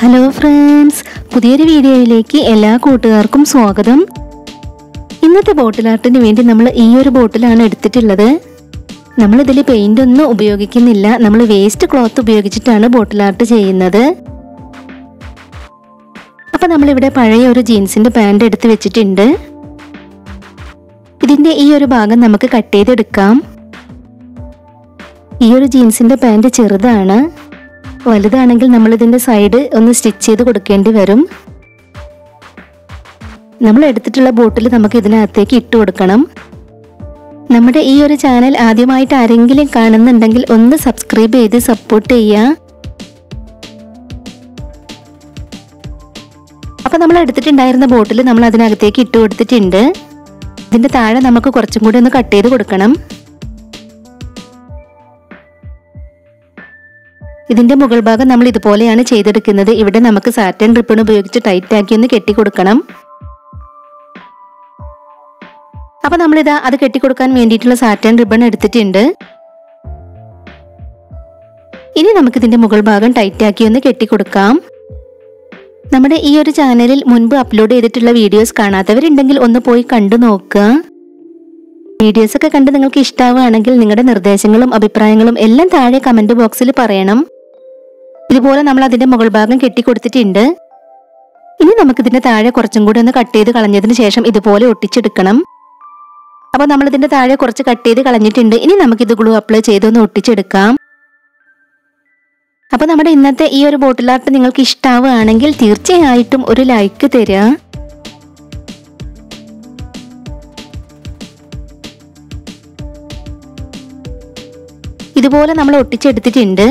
Hello friends, പുതിയൊരു വീഡിയോയിലേക്ക് എല്ലാ കൂട്ടുകാർക്കും സ്വാഗതം. ഇന്നത്തെ ബോട്ടിൽ ആർട്ടിന് വേണ്ടി നമ്മൾ ഈ ഒരു ബോട്ടിലാണ് എടുത്തിട്ടുള്ളത്. നമ്മളിതിൽ പെയിൻ്റ് ഒന്നും ഉപയോഗിക്കുന്നില്ല, നമ്മൾ വേസ്റ്റ് ക്ലോത്ത് ഉപയോഗിച്ചിട്ടാണ് ബോട്ടിൽ ആർട്ട് ചെയ്യുന്നത്. അപ്പോൾ നമ്മളിവിടെ പഴയ ഒരു ജീൻസിൻ്റെ പാൻറ് എടുത്ത് വെച്ചിട്ടുണ്ട്. ഇതിൻ്റെ ഈ ഒരു ഭാഗം നമുക്ക് കട്ട് ചെയ്തെടുക്കാം. ഈ ഒരു ജീൻസിൻ്റെ പാൻറ് ചെറുതാണ്, വലുതാണെങ്കിൽ നമ്മളിതിൻ്റെ സൈഡ് ഒന്ന് സ്റ്റിച്ച് ചെയ്ത് കൊടുക്കേണ്ടി വരും. നമ്മൾ എടുത്തിട്ടുള്ള ബോട്ടിൽ നമുക്ക് ഇതിനകത്തേക്ക് ഇട്ട് കൊടുക്കണം. നമ്മുടെ ഈ ഒരു ചാനൽ ആദ്യമായിട്ട് ആരെങ്കിലും കാണുന്നുണ്ടെങ്കിൽ ഒന്ന് സബ്സ്ക്രൈബ് ചെയ്ത് സപ്പോർട്ട് ചെയ്യുക. അപ്പോൾ നമ്മൾ എടുത്തിട്ടുണ്ടായിരുന്ന ബോട്ടിൽ നമ്മൾ അതിനകത്തേക്ക് ഇട്ട് കൊടുത്തിട്ടുണ്ട്. ഇതിൻ്റെ താഴെ നമുക്ക് കുറച്ചും കൂടി ഒന്ന് കട്ട് ചെയ്ത് കൊടുക്കണം. ഇതിൻ്റെ മുകൾ ഭാഗം നമ്മൾ ഇതുപോലെയാണ് ചെയ്തെടുക്കുന്നത്. ഇവിടെ നമുക്ക് സാറ്റൻ റിബൺ ഉപയോഗിച്ച് ടൈറ്റാക്കി ഒന്ന് കെട്ടിക്കൊടുക്കണം. അപ്പോൾ നമ്മളിതാ അത് കെട്ടിക്കൊടുക്കാൻ വേണ്ടിയിട്ടുള്ള സാറ്റൻ റിബൺ എടുത്തിട്ടുണ്ട്. ഇനി നമുക്കിതിൻ്റെ മുകൾ ഭാഗം ടൈറ്റാക്കി ഒന്ന് കെട്ടിക്കൊടുക്കാം. നമ്മുടെ ഈ ഒരു ചാനലിൽ മുൻപ് അപ്ലോഡ് ചെയ്തിട്ടുള്ള വീഡിയോസ് കാണാത്തവരുണ്ടെങ്കിൽ ഒന്ന് പോയി കണ്ടു നോക്കുക. വീഡിയോസൊക്കെ കണ്ട് നിങ്ങൾക്ക് ഇഷ്ടമാവുകയാണെങ്കിൽ നിങ്ങളുടെ നിർദ്ദേശങ്ങളും അഭിപ്രായങ്ങളും എല്ലാം താഴെ കമൻറ്റ് ബോക്സിൽ പറയണം. ഇതുപോലെ നമ്മൾ അതിൻ്റെ മുകൾ ഭാഗം കെട്ടിക്കൊടുത്തിട്ടുണ്ട്. ഇനി നമുക്കിതിൻ്റെ താഴെ കുറച്ചും കൂടി ഒന്ന് കട്ട് ചെയ്ത് കളഞ്ഞതിന് ശേഷം ഇതുപോലെ ഒട്ടിച്ചെടുക്കണം. അപ്പോൾ നമ്മളിതിൻ്റെ താഴെ കുറച്ച് കട്ട് ചെയ്ത് കളഞ്ഞിട്ടുണ്ട്. ഇനി നമുക്കിത് ഗ്ലൂ അപ്ലൈ ചെയ്തൊന്ന് ഒട്ടിച്ചെടുക്കാം. അപ്പോൾ നമ്മുടെ ഇന്നത്തെ ഈ ഒരു ബോട്ടിൽ ആർട്ട് നിങ്ങൾക്ക് ഇഷ്ടമാവുകയാണെങ്കിൽ തീർച്ചയായിട്ടും ഒരു ലൈക്ക് തരിക. ഇതുപോലെ നമ്മൾ ഒട്ടിച്ചെടുത്തിട്ടുണ്ട്.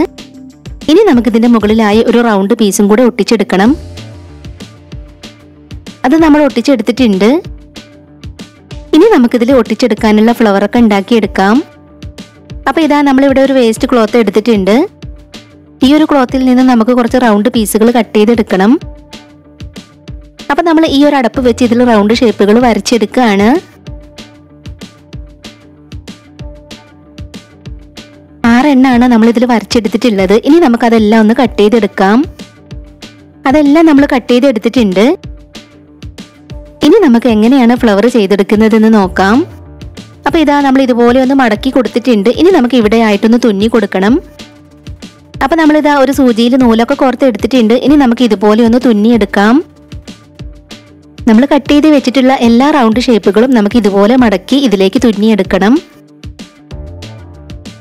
ഇനി നമുക്കിതിൻ്റെ മുകളിലായി ഒരു റൗണ്ട് പീസും കൂടെ ഒട്ടിച്ചെടുക്കണം. അത് നമ്മൾ ഒട്ടിച്ചെടുത്തിട്ടുണ്ട്. ഇനി നമുക്കിതിൽ ഒട്ടിച്ചെടുക്കാനുള്ള ഫ്ലവറൊക്കെ ഉണ്ടാക്കിയെടുക്കാം. അപ്പോൾ ഇതാ നമ്മളിവിടെ ഒരു വേസ്റ്റ് ക്ലോത്ത് എടുത്തിട്ടുണ്ട്. ഈ ഒരു ക്ലോത്തിൽ നിന്ന് നമുക്ക് കുറച്ച് റൗണ്ട് പീസുകൾ കട്ട് ചെയ്തെടുക്കണം. അപ്പോൾ നമ്മൾ ഈ ഒരു അടപ്പ് വെച്ച് ഇതിൽ റൗണ്ട് ഷേപ്പുകൾ വരച്ചെടുക്കുകയാണ്. എണ്ണാണ് നമ്മളിതിൽ വരച്ചെടുത്തിട്ടുള്ളത്. ഇനി നമുക്കതെല്ലാം ഒന്ന് കട്ട് ചെയ്തെടുക്കാം. അതെല്ലാം നമ്മൾ കട്ട് ചെയ്തെടുത്തിട്ടുണ്ട്. ഇനി നമുക്ക് എങ്ങനെയാണ് ഫ്ലവർ ചെയ്തെടുക്കുന്നതെന്ന് നോക്കാം. അപ്പോൾ ഇതാ നമ്മൾ ഇതുപോലെ ഒന്ന് മടക്കി കൊടുത്തിട്ടുണ്ട്. ഇനി നമുക്ക് ഇവിടെ ആയിട്ടൊന്ന് തുന്നി കൊടുക്കണം. അപ്പോൾ നമ്മളിതാ ഒരു സൂചിയിൽ നൂലൊക്കെ കോർത്തെടുത്തിട്ടുണ്ട്. ഇനി നമുക്ക് ഇതുപോലെ ഒന്ന് തുന്നിയെടുക്കാം. നമ്മൾ കട്ട് ചെയ്ത് വെച്ചിട്ടുള്ള എല്ലാ റൗണ്ട് ഷേപ്പുകളും നമുക്ക് ഇതുപോലെ മടക്കി ഇതിലേക്ക് തുന്നിയെടുക്കണം.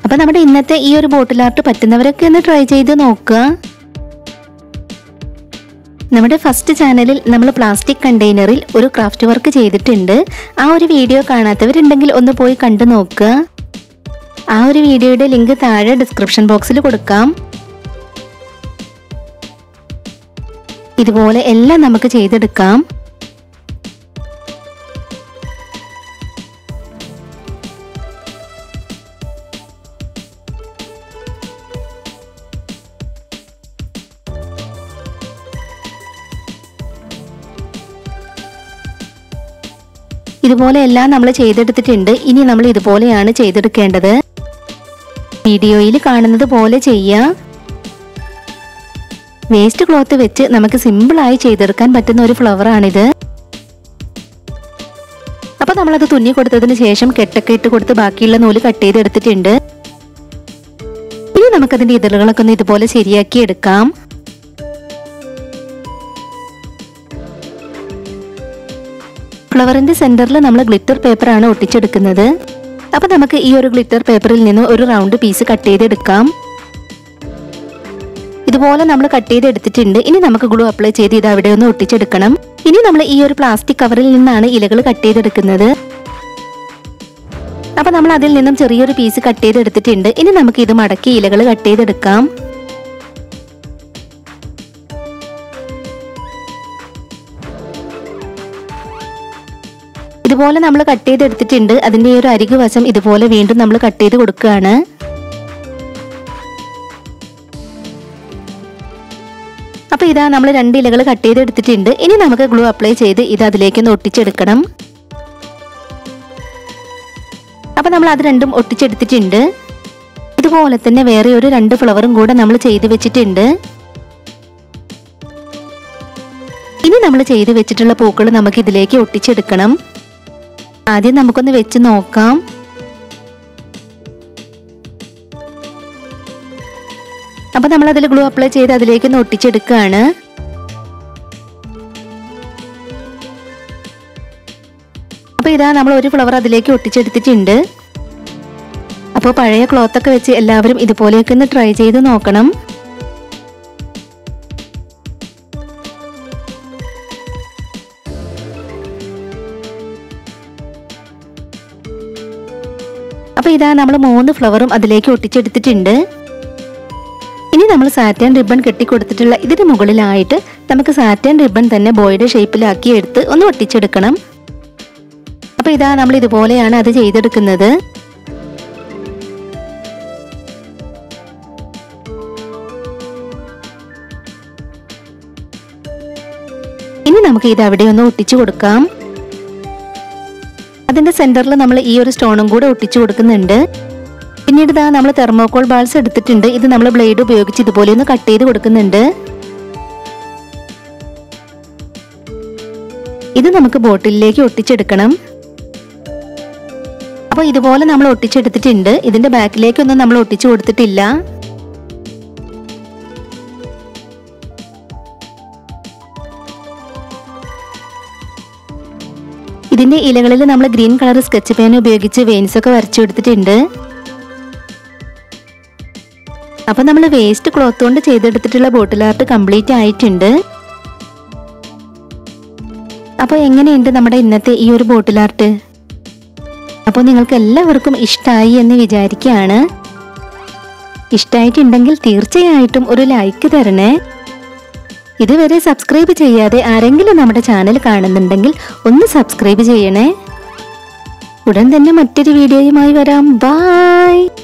അപ്പോൾ നമ്മുടെ ഇന്നത്തെ ഈ ഒരു ബോട്ടിൽ ആർട്ട് പറ്റുന്നവരൊക്കെ ഒന്ന് ട്രൈ ചെയ്ത് നോക്കുക. നമ്മുടെ ഫസ്റ്റ് ചാനലിൽ നമ്മൾ പ്ലാസ്റ്റിക് കണ്ടെയ്നറിൽ ഒരു ക്രാഫ്റ്റ് വർക്ക് ചെയ്തിട്ടുണ്ട്. ആ ഒരു വീഡിയോ കാണാത്തവരുണ്ടെങ്കിൽ ഒന്ന് പോയി കണ്ടു നോക്കുക. ആ ഒരു വീഡിയോയുടെ ലിങ്ക് താഴെ ഡിസ്ക്രിപ്ഷൻ ബോക്സിൽ കൊടുക്കാം. ഇതുപോലെ എല്ലാം നമുക്ക് ചെയ്തെടുക്കാം. ഇതുപോലെ എല്ലാം നമ്മൾ ചെയ്തെടുത്തിട്ടുണ്ട്. ഇനി നമ്മൾ ഇതുപോലെയാണ് ചെയ്തെടുക്കേണ്ടത്. വീഡിയോയിൽ കാണുന്നത് പോലെ ചെയ്യുക. വേസ്റ്റ് ക്ലോത്ത് വെച്ച് നമുക്ക് സിമ്പിളായി ചെയ്തെടുക്കാൻ പറ്റുന്ന ഒരു ഫ്ലവറാണിത്. അപ്പോൾ നമ്മളത് തുന്നി കൊടുത്തതിന് ശേഷം കെട്ടൊക്കെ ഇട്ട് കൊടുത്ത് ബാക്കിയുള്ള നൂല് കട്ട് ചെയ്തെടുത്തിട്ടുണ്ട്. ഇനി നമുക്കതിൻ്റെ ഇതളുകളൊക്കെ ഒന്ന് ഇതുപോലെ ശരിയാക്കി എടുക്കാം. ഫ്ലവറിൻ്റെ സെൻറ്ററിൽ നമ്മൾ ഗ്ലിറ്റർ പേപ്പറാണ് ഒട്ടിച്ചെടുക്കുന്നത്. അപ്പോൾ നമുക്ക് ഈ ഒരു ഗ്ലിറ്റർ പേപ്പറിൽ നിന്ന് ഒരു റൗണ്ട് പീസ് കട്ട് ചെയ്തെടുക്കാം. ഇതുപോലെ നമ്മൾ കട്ട് ചെയ്തെടുത്തിട്ടുണ്ട്. ഇനി നമുക്ക് ഗ്ലൂ അപ്ലൈ ചെയ്ത് ഇത് അവിടെ ഒന്ന് ഒട്ടിച്ചെടുക്കണം. ഇനി നമ്മൾ ഈ ഒരു പ്ലാസ്റ്റിക് കവറിൽ നിന്നാണ് ഇലകൾ കട്ട് ചെയ്തെടുക്കുന്നത്. അപ്പോൾ നമ്മൾ അതിൽ നിന്നും ചെറിയൊരു പീസ് കട്ട് ചെയ്തെടുത്തിട്ടുണ്ട്. ഇനി നമുക്ക് ഇത് മടക്കി ഇലകൾ കട്ട് ചെയ്തെടുക്കാം. ഇതുപോലെ നമ്മൾ കട്ട് ചെയ്തെടുത്തിട്ടുണ്ട്. അതിൻ്റെ ഈ ഒരു അരികു വശം ഇതുപോലെ വീണ്ടും നമ്മൾ കട്ട് ചെയ്ത് കൊടുക്കുകയാണ്. അപ്പോൾ ഇതാ നമ്മൾ രണ്ട് ഇലകൾ കട്ട് ചെയ്തെടുത്തിട്ടുണ്ട്. ഇനി നമുക്ക് ഗ്ലൂ അപ്ലൈ ചെയ്ത് ഇത് അതിലേക്കൊന്ന് ഒട്ടിച്ചെടുക്കണം. അപ്പോൾ നമ്മൾ അത് രണ്ടും ഒട്ടിച്ചെടുത്തിട്ടുണ്ട്. ഇതുപോലെ തന്നെ വേറെ ഒരു രണ്ട് ഫ്ലവറും കൂടെ നമ്മൾ ചെയ്ത് വെച്ചിട്ടുണ്ട്. നമ്മൾ ചെയ്ത് വെച്ചിട്ടുള്ള പൂക്കൾ നമുക്ക് ഇതിലേക്ക് ഒട്ടിച്ചെടുക്കണം. ആദ്യം നമുക്കൊന്ന് വെച്ച് നോക്കാം. അപ്പോൾ നമ്മൾ അതിൽ ഗ്ലൂ അപ്ലൈ ചെയ്ത് അതിലേക്ക് ഒന്ന് ഒട്ടിച്ചെടുക്കുകയാണ്. അപ്പോൾ ഇതാ നമ്മൾ ഒരു ഫ്ലവർ അതിലേക്ക് ഒട്ടിച്ചെടുത്തിട്ടുണ്ട്. അപ്പോൾ പഴയ ക്ലോത്തൊക്കെ വെച്ച് എല്ലാവരും ഇതുപോലെയൊക്കെ ഒന്ന് ട്രൈ ചെയ്ത് നോക്കണം. അപ്പോൾ ഇതാ നമ്മൾ 3 ഫ്ലവറും അതിലേക്ക് ഒട്ടിച്ചെടുത്തിട്ടുണ്ട്. ഇനി നമ്മൾ സാറ്റൻ റിബൺ കെട്ടിക്കൊടുത്തിട്ടുള്ള ഇതിന് മുകളിലായിട്ട് നമുക്ക് സാറ്റൻ റിബൺ തന്നെ ബോയുടെ ഷേപ്പിലാക്കി എടുത്ത് ഒന്ന് ഒട്ടിച്ചെടുക്കണം. അപ്പോൾ ഇതാ നമ്മൾ ഇതുപോലെയാണ് അത് ചെയ്തെടുക്കുന്നത്. ഇനി നമുക്ക് ഇത് അവിടെ ഒന്ന് ഒട്ടിച്ചു കൊടുക്കാം. അതിൻ്റെ സെന്ററിൽ നമ്മൾ ഈ ഒരു സ്റ്റോണും കൂടെ ഒട്ടിച്ചു കൊടുക്കുന്നുണ്ട്. പിന്നീട് ഇതാ നമ്മൾ തെർമോകോൾ ബാൾസ് എടുത്തിട്ടുണ്ട്. ഇത് നമ്മൾ ബ്ലേഡ് ഉപയോഗിച്ച് ഇതുപോലെ ഒന്ന് കട്ട് ചെയ്ത് കൊടുക്കുന്നുണ്ട്. ഇത് നമുക്ക് ബോട്ടിലേക്ക് ഒട്ടിച്ചെടുക്കണം. അപ്പോൾ ഇതുപോലെ നമ്മൾ ഒട്ടിച്ചെടുത്തിട്ടുണ്ട്. ഇതിൻ്റെ ബാക്കിലേക്കൊന്നും നമ്മൾ ഒട്ടിച്ചു കൊടുത്തിട്ടില്ല. ഇതിൻ്റെ ഇലകളിൽ നമ്മൾ ഗ്രീൻ കളർ സ്കെച്ച് പേൻ ഉപയോഗിച്ച് വെയിൻസൊക്കെ വരച്ചു കൊടുത്തിട്ടുണ്ട്. അപ്പോൾ നമ്മൾ വേസ്റ്റ് ക്ലോത്ത് കൊണ്ട് ചെയ്തെടുത്തിട്ടുള്ള ബോട്ടിൽ ആർട്ട് കംപ്ലീറ്റ് ആയിട്ടുണ്ട്. അപ്പോൾ എങ്ങനെയുണ്ട് നമ്മുടെ ഇന്നത്തെ ഈ ഒരു ബോട്ടിൽ ആർട്ട്? അപ്പോൾ നിങ്ങൾക്ക് എല്ലാവർക്കും ഇഷ്ടമായി എന്ന് വിചാരിക്കുകയാണ്. ഇഷ്ടമായിട്ടുണ്ടെങ്കിൽ തീർച്ചയായിട്ടും ഒരു ലൈക്ക് തരണേ. ഇതുവരെ സബ്സ്ക്രൈബ് ചെയ്യാതെ ആരെങ്കിലും നമ്മുടെ ചാനൽ കാണുന്നുണ്ടെങ്കിൽ ഒന്ന് സബ്സ്ക്രൈബ് ചെയ്യണേ. ഉടൻ തന്നെ മറ്റൊരു വീഡിയോയുമായി വരാം. ബൈ.